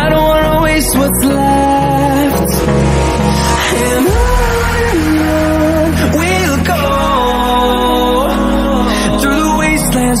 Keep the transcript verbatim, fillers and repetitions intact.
I don't wanna waste what's left. And on we'll go, through the wastelands,